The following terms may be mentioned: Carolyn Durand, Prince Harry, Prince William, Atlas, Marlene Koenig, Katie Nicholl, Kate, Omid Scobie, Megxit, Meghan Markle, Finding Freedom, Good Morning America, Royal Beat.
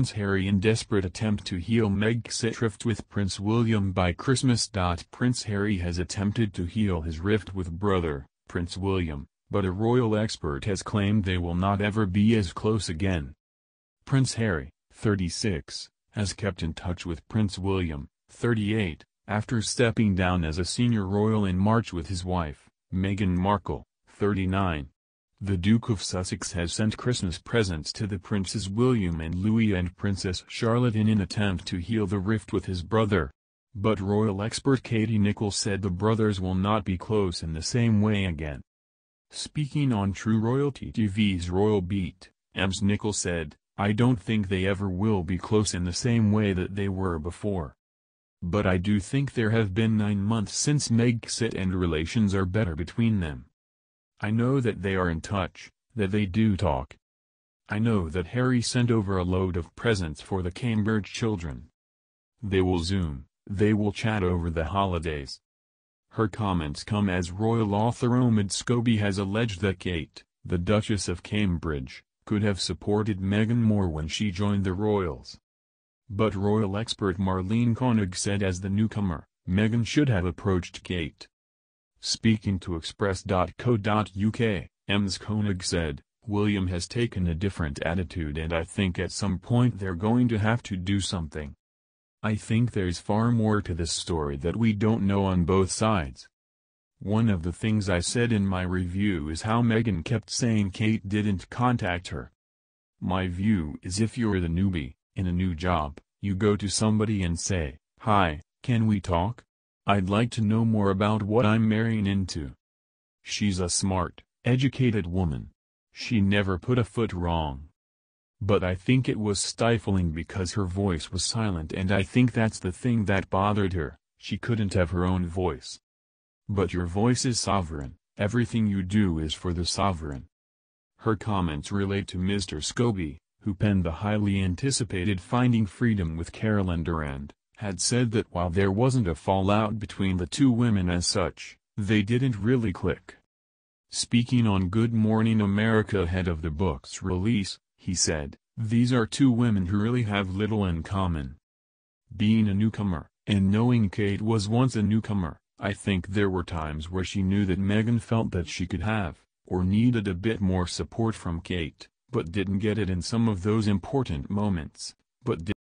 Prince Harry in desperate attempt to heal Megxit rift with Prince William by Christmas. Prince Harry has attempted to heal his rift with brother, Prince William, but a royal expert has claimed they will not ever be as close again. Prince Harry, 36, has kept in touch with Prince William, 38, after stepping down as a senior royal in March with his wife, Meghan Markle, 39. The Duke of Sussex has sent Christmas presents to the Princes William and Louis and Princess Charlotte in an attempt to heal the rift with his brother. But royal expert Katie Nicholl said the brothers will not be close in the same way again. Speaking on True Royalty TV's Royal Beat, Ms. Nicholl said, "I don't think they ever will be close in the same way that they were before. But I do think there have been 9 months since Megxit and relations are better between them. I know that they are in touch, that they do talk. I know that Harry sent over a load of presents for the Cambridge children. They will Zoom, they will chat over the holidays." Her comments come as royal author Omid Scobie has alleged that Kate, the Duchess of Cambridge, could have supported Meghan more when she joined the royals. But royal expert Marlene Koenig said as the newcomer, Meghan should have approached Kate. Speaking to Express.co.uk, Ms. Koenig said, "William has taken a different attitude and I think at some point they're going to have to do something. I think there's far more to this story that we don't know on both sides. One of the things I said in my review is how Meghan kept saying Kate didn't contact her. My view is if you're the newbie, in a new job, you go to somebody and say, 'Hi, can we talk? I'd like to know more about what I'm marrying into.' She's a smart, educated woman. She never put a foot wrong. But I think it was stifling because her voice was silent and I think that's the thing that bothered her, she couldn't have her own voice. But your voice is sovereign, everything you do is for the sovereign." Her comments relate to Mr. Scobie, who penned the highly anticipated Finding Freedom with Carolyn Durand, had said that while there wasn't a fallout between the two women as such, they didn't really click. Speaking on Good Morning America ahead of the book's release, he said, "These are two women who really have little in common. Being a newcomer, and knowing Kate was once a newcomer, I think there were times where she knew that Meghan felt that she could have, or needed a bit more support from Kate, but didn't get it in some of those important moments, but did